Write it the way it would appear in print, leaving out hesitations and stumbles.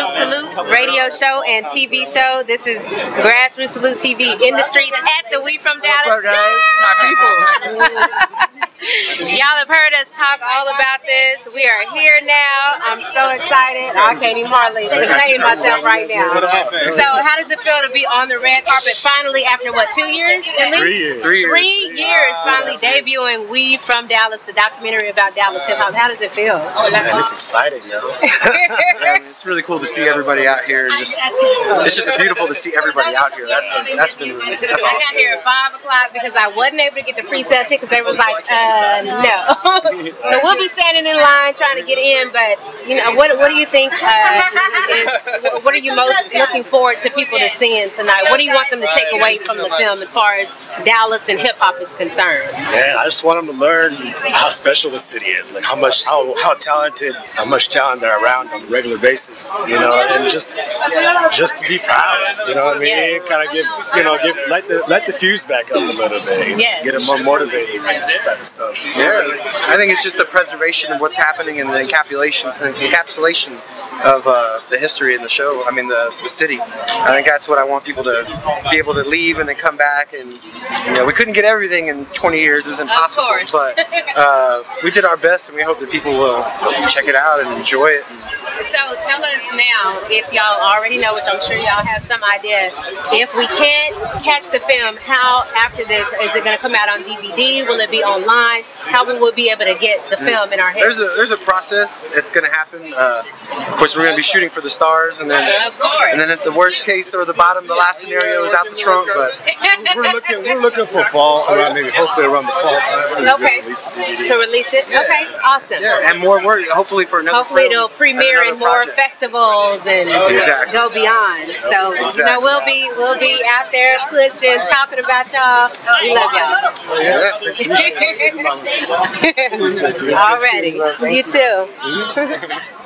Grassroots Salute radio show and TV show. This is Grassroots Salute TV in the streets at the We From Dallas. What's up, guys? My people. Y'all have heard us talk all about this. We are here now. I'm so excited. I can't even hardly contain myself right now. So how does it feel to be on the red carpet finally after, what, 2 years at least? 3 years. 3 years finally debuting We From Dallas, the documentary about Dallas hip-hop. How does it feel? Oh, man, it's exciting, yo. Yeah, I mean, it's really cool to see everybody out here. It's just beautiful to see everybody out here. That's been really awesome. I got here at 5 o'clock because I wasn't able to get the pre-sale tickets. They was like, no. So we'll be standing in line trying to get in. But you know, what do you think? What are you most looking forward to people to seeing tonight? What do you want them to take away from the film as far as Dallas and hip hop is concerned? Man, I just want them to learn how special the city is, like how talented, how much talent they're around on a regular basis, you know, and just to be proud, you know what I mean? Yes. Kind of let the fuse back up a little bit, yes. Get them more motivated, this type of stuff. Yeah, I think it's just the preservation of what's happening and the encapsulation of the history in the show. I mean, the city. I think that's what I want people to be able to leave and then come back. And you know, we couldn't get everything in 20 years; it was impossible. Of course. But we did our best, and we hope that people will check it out and enjoy it. So tell us now, if y'all already know, which I'm sure y'all have some idea, if we can't catch the film, how after this is it going to come out on DVD? Will it be online? How will we be able to get the film in our hands? There's a process. It's going to happen. Of course, we're going to be shooting for the stars, and then at the worst case or the bottom, the last scenario is out the trunk. But we're looking for fall, around maybe hopefully around the fall time. Okay. To release it. Yeah. Okay. Awesome. Yeah, and more work. Hopefully for another. Hopefully it'll premiere. More festivals and exactly. Go beyond. So exactly. You know, we'll be out there pushing, talking about y'all. We love y'all. Alrighty. You too.